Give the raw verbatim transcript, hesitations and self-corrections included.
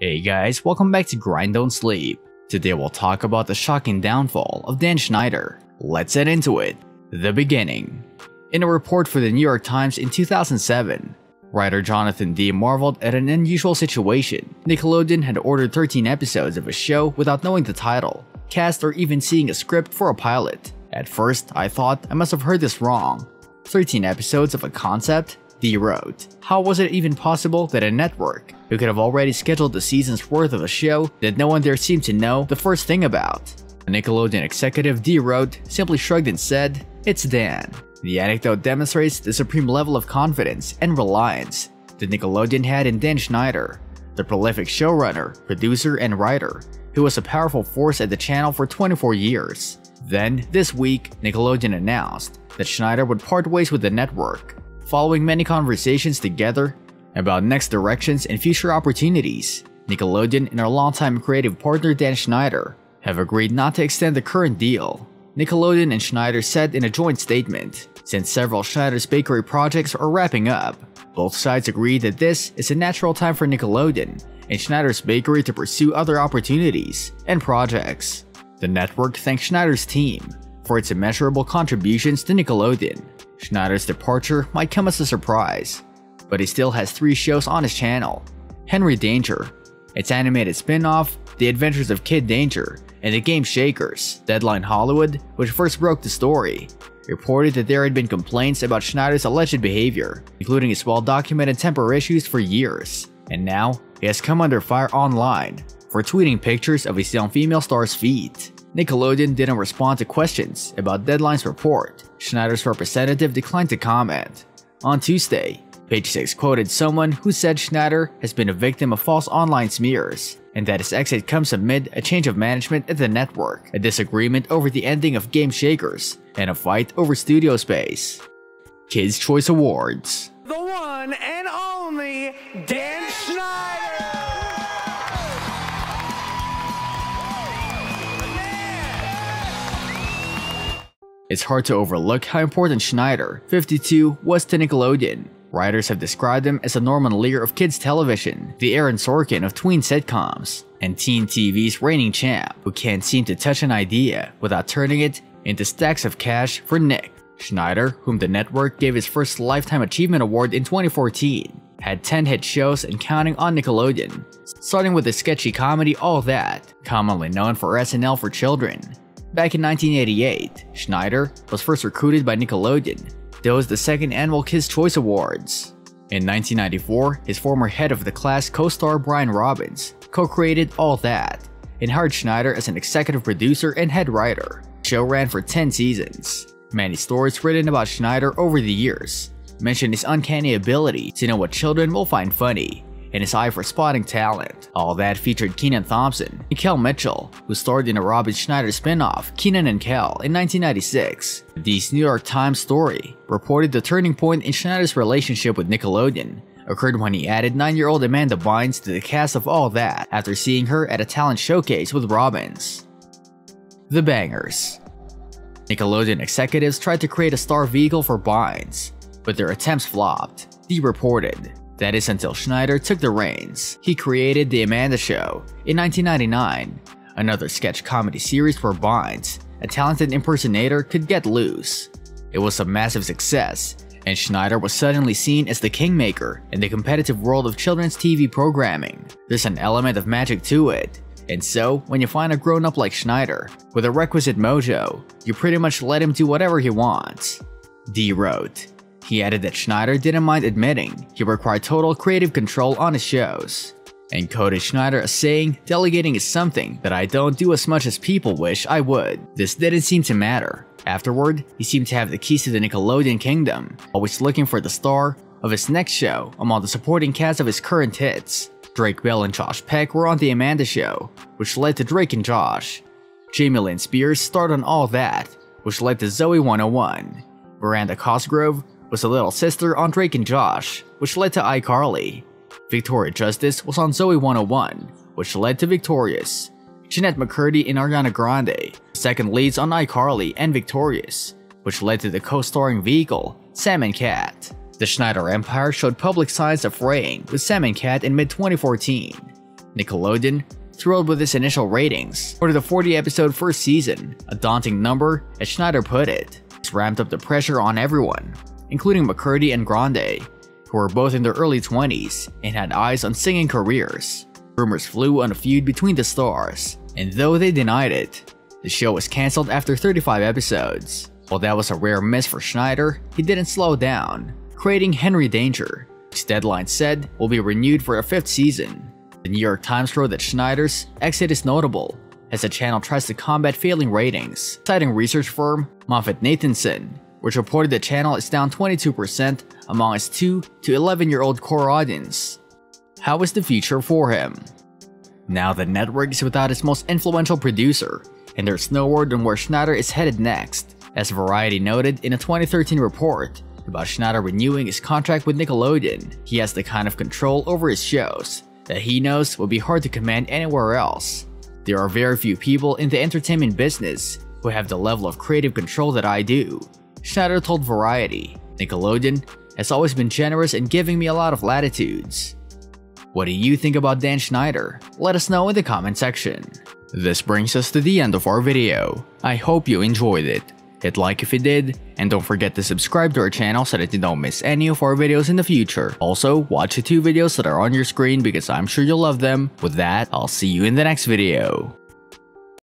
Hey guys, welcome back to Grind Don't Sleep. Today we'll talk about the shocking downfall of Dan Schneider. Let's get into it. The beginning. In a report for the New York Times in two thousand seven, writer Jonathan D. marveled at an unusual situation. Nickelodeon had ordered thirteen episodes of a show without knowing the title, cast, or even seeing a script for a pilot. At first, I thought I must have heard this wrong. thirteen episodes of a concept? D wrote. How was it even possible that a network, who could have already scheduled the season's worth of a show that no one there seemed to know the first thing about? A Nickelodeon executive, D wrote, simply shrugged and said, "It's Dan." The anecdote demonstrates the supreme level of confidence and reliance that Nickelodeon had in Dan Schneider, the prolific showrunner, producer, and writer, who was a powerful force at the channel for twenty-four years. Then, this week, Nickelodeon announced that Schneider would part ways with the network, following many conversations together about next directions and future opportunities. Nickelodeon and our longtime creative partner Dan Schneider have agreed not to extend the current deal, Nickelodeon and Schneider said in a joint statement. Since several Schneider's Bakery projects are wrapping up, both sides agree that this is a natural time for Nickelodeon and Schneider's Bakery to pursue other opportunities and projects. The network thanked Schneider's team for its immeasurable contributions to Nickelodeon. Schneider's departure might come as a surprise, but he still has three shows on his channel: Henry Danger, its animated spin-off, The Adventures of Kid Danger, and The Game Shakers. Deadline Hollywood, which first broke the story, reported that there had been complaints about Schneider's alleged behavior, including his well-documented temper issues for years, and now he has come under fire online for tweeting pictures of his young female star's feet. Nickelodeon didn't respond to questions about Deadline's report. Schneider's representative declined to comment. On Tuesday, Page Six quoted someone who said Schneider has been a victim of false online smears and that his exit comes amid a change of management at the network, a disagreement over the ending of Game Shakers, and a fight over studio space. Kids' Choice Awards. The one and only Dan Schneider! It's hard to overlook how important Schneider, fifty-two, was to Nickelodeon. Writers have described him as the Norman Lear of kids' television, the Aaron Sorkin of tween sitcoms, and teen T V's reigning champ, who can't seem to touch an idea without turning it into stacks of cash for Nick. Schneider, whom the network gave his first Lifetime Achievement Award in twenty fourteen, had ten hit shows and counting on Nickelodeon, starting with the sketchy comedy All That, commonly known for S N L for children. Back in nineteen eighty-eight, Schneider was first recruited by Nickelodeon to host the second annual Kids' Choice Awards. In nineteen ninety-four, his former Head of the Class co-star Brian Robbins co-created All That and hired Schneider as an executive producer and head writer. The show ran for ten seasons. Many stories written about Schneider over the years mention his uncanny ability to know what children will find funny and his eye for spotting talent. All That featured Kenan Thompson and Kel Mitchell, who starred in a Robin Schneider spin-off, Kenan and Kel, in nineteen ninety-six. The New York Times story reported the turning point in Schneider's relationship with Nickelodeon occurred when he added nine-year-old Amanda Bynes to the cast of All That after seeing her at a talent showcase with Robbins. The Bangers. Nickelodeon executives tried to create a star vehicle for Bynes, but their attempts flopped, he reported. That is until Schneider took the reins. He created The Amanda Show in nineteen ninety-nine, another sketch comedy series where Bynes, a talented impersonator, could get loose. It was a massive success, and Schneider was suddenly seen as the kingmaker in the competitive world of children's T V programming. There's an element of magic to it, and so when you find a grown-up like Schneider with the requisite mojo, you pretty much let him do whatever he wants. D wrote. He added that Schneider didn't mind admitting he required total creative control on his shows, and quoted Schneider as saying, "Delegating is something that I don't do as much as people wish I would." This didn't seem to matter. Afterward, he seemed to have the keys to the Nickelodeon kingdom, always looking for the star of his next show among the supporting cast of his current hits. Drake Bell and Josh Peck were on The Amanda Show, which led to Drake and Josh. Jamie Lynn Spears starred on All That, which led to Zoey one oh one. Miranda Cosgrove was a little sister on Drake and Josh, which led to iCarly. Victoria Justice was on Zoey one oh one, which led to Victorious. Jeanette McCurdy and Ariana Grande, second leads on iCarly and Victorious, which led to the co-starring vehicle, Sam and Cat. The Schneider empire showed public signs of fraying with Sam and Cat in mid twenty fourteen. Nickelodeon, thrilled with its initial ratings, or to the forty episode first season, a daunting number, as Schneider put it. This ramped up the pressure on everyone, including McCurdy and Grande, who were both in their early twenties and had eyes on singing careers. Rumors flew on a feud between the stars, and though they denied it, the show was cancelled after thirty-five episodes. While that was a rare miss for Schneider, he didn't slow down, creating Henry Danger, which Deadline said will be renewed for a fifth season. The New York Times wrote that Schneider's exit is notable, as the channel tries to combat failing ratings, citing research firm Moffitt-Nathanson, which reported the channel is down twenty-two percent among its two to eleven year old core audience. How is the future for him? Now the network is without its most influential producer, and there's no word on where Schneider is headed next, as Variety noted in a twenty thirteen report about Schneider renewing his contract with Nickelodeon. He has the kind of control over his shows that he knows will be hard to command anywhere else. There are very few people in the entertainment business who have the level of creative control that I do, Schneider told Variety. Nickelodeon has always been generous in giving me a lot of latitudes. What do you think about Dan Schneider? Let us know in the comment section. This brings us to the end of our video. I hope you enjoyed it. Hit like if you did, and don't forget to subscribe to our channel so that you don't miss any of our videos in the future. Also, watch the two videos that are on your screen because I'm sure you'll love them. With that, I'll see you in the next video.